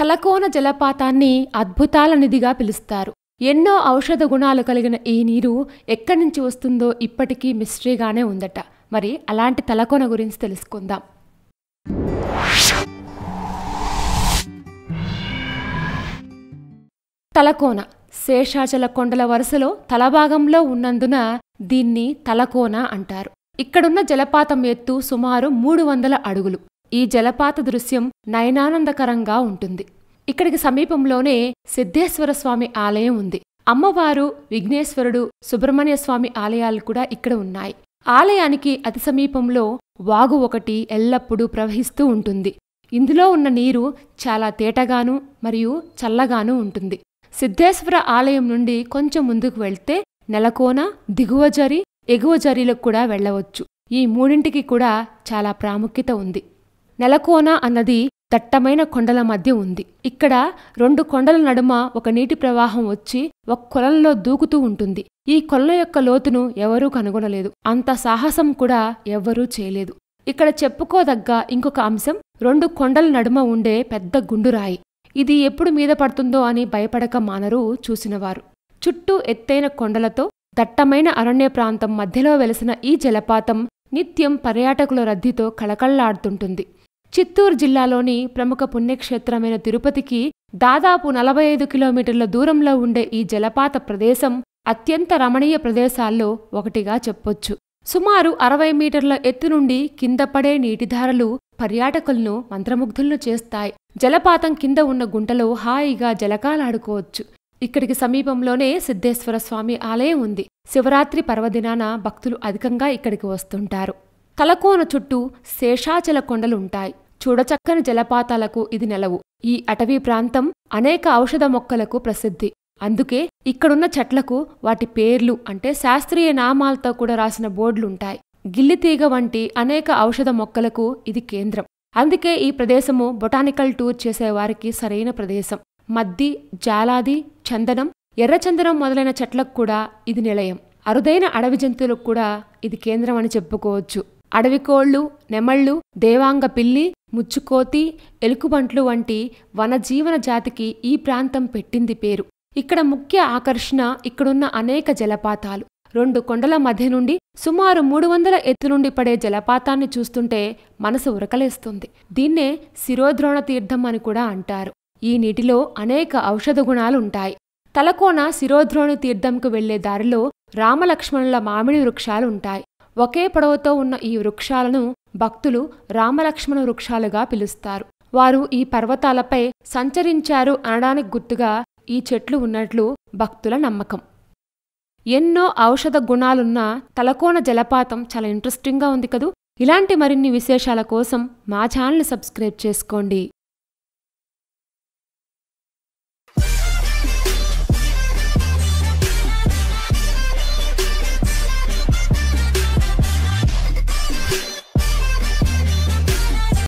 తలకోన జలపాతాన్ని అద్భుతాల నిధిగా పిలుస్తారు. ఎన్నో ఔషధ గుణాలు కలిగిన ఈ నీరు ఎక్కడి నుంచి వస్తుందో ఇప్పటికీ మిస్టరీగానే ఉందట. మరి అలాంటి తలకోన గురించి తెలుసుకుందాం. తలకోన శేషాచల కొండల వరుసలో తలభాగంలో ఉన్నందున దీన్ని తలకోన అంటారు. ఇక్కడున్న జలపాతం ఎత్తు సుమారు 300 అడుగులు. ఈ జలపాత దృశ్యం నయనానందకరంగా ఉంటుంది. ఇక్కడికి సమీపంలోనే సిద్ధేశ్వర స్వామి ఆలయం ఉంది. అమ్మవారు, విఘ్నేశ్వరుడు, సుబ్రహ్మణ్య స్వామి ఆలయాలు కూడా ఇక్కడ ఉన్నాయి. ఆలయానికి అతి సమీపంలో వాగు ఒకటి ఎల్లప్పుడూ ప్రవహిస్తూ ఉంటుంది. ఇందులో ఉన్న నీరు చాలా తేటగాను మరియు చల్లగాను ఉంటుంది. సిద్ధేశ్వర ఆలయం నుండి కొంచెం ముందుకు వెళ్తే నెలకోన, దిగువ జరి, ఎగువ జరీలకు కూడా వెళ్లవచ్చు. ఈ మూడింటికి కూడా చాలా ప్రాముఖ్యత ఉంది. నెలకోన అన్నది దట్టమైన కొండల మధ్య ఉంది. ఇక్కడ 2 కొండల నడుమ ఒక నీటి ప్రవాహం వచ్చి ఒక కొలంలో దూకుతూ ఉంటుంది. ఈ కొల యొక్క లోతును ఎవరూ కనుగొనలేదు. అంత సాహసం కూడా ఎవ్వరూ చేయలేదు. ఇక్కడ చెప్పుకోదగ్గ ఇంకొక అంశం 2 కొండల నడుమ ఉండే పెద్ద గుండురాయి. ఇది ఎప్పుడు మీద పడుతుందో అని భయపడక మానరు చూసినవారు. చుట్టూ ఎత్తైన కొండలతో దట్టమైన అరణ్య ప్రాంతం మధ్యలో వెలసిన ఈ జలపాతం నిత్యం పర్యాటకుల రద్దీతో కళకళ్లాడుతుంటుంది. చిత్తూరు జిల్లాలోని ప్రముఖ పుణ్యక్షేత్రమైన తిరుపతికి దాదాపు 45 కిలోమీటర్ల దూరంలో ఉండే ఈ జలపాత ప్రదేశం అత్యంత రమణీయ ప్రదేశాల్లో ఒకటిగా చెప్పొచ్చు. సుమారు 60 మీటర్ల ఎత్తు నుండి కింద పడే నీటిధారలు పర్యాటకులను మంత్రముగ్ధులను చేస్తాయి. జలపాతం కింద ఉన్న గుంటలో హాయిగా జలకాలాడుకోవచ్చు. ఇక్కడికి సమీపంలోనే సిద్ధేశ్వర స్వామి ఆలయం ఉంది. శివరాత్రి పర్వదినాన భక్తులు అధికంగా ఇక్కడికి వస్తుంటారు. తలకోన చుట్టూ శేషాచల కొండలుంటాయి. చూడచక్కని జలపాతాలకు ఇది నెలవు. ఈ అటవీ ప్రాంతం అనేక ఔషధ మొక్కలకు ప్రసిద్ధి. అందుకే ఇక్కడున్న చెట్లకు వాటి పేర్లు అంటే శాస్త్రీయ నామాలతో కూడా రాసిన బోర్డులుంటాయి. గిల్లితీగ వంటి అనేక ఔషధ మొక్కలకు ఇది కేంద్రం. అందుకే ఈ ప్రదేశము బొటానికల్ టూర్ చేసేవారికి సరైన ప్రదేశం. మద్ది, జాలాది, చందనం, ఎర్రచందనం మొదలైన చెట్లకు కూడా ఇది నిలయం. అరుదైన అడవి జంతువులకు కూడా ఇది కేంద్రం అని చెప్పుకోవచ్చు. అడవికోళ్లు, నెమళ్లు, దేవాంగ పిల్లి, ముచ్చుకోతి, ఎలుకుబంట్లు వంటి వనజీవన జాతికి ఈ ప్రాంతం పెట్టింది పేరు. ఇక్కడ ముఖ్య ఆకర్షణ ఇక్కడున్న అనేక జలపాతాలు. 2 కొండల మధ్య నుండి సుమారు 300 ఎత్తు నుండి పడే జలపాతాన్ని చూస్తుంటే మనసు ఉరకలేస్తుంది. దీన్నే శిరోద్రోణ తీర్థం అని కూడా అంటారు. ఈ నీటిలో అనేక ఔషధ గుణాలుంటాయి. తలకోన శిరోద్రోణి తీర్థంకు వెళ్లే దారిలో రామలక్ష్మణుల మామిడి వృక్షాలుంటాయి. ఒకే పొడవుతో ఉన్న ఈ వృక్షాలను భక్తులు రామలక్ష్మణ వృక్షాలుగా పిలుస్తారు. వారు ఈ పర్వతాలపై సంచరించారు అనడానికి గుర్తుగా ఈ చెట్లు ఉన్నట్లు భక్తుల నమ్మకం. ఎన్నో ఔషధ గుణాలున్న తలకోన జలపాతం చాలా ఇంట్రెస్టింగ్గా ఉంది కదూ. ఇలాంటి మరిన్ని విశేషాల కోసం మా ఛానల్ని సబ్స్క్రైబ్ చేసుకోండి.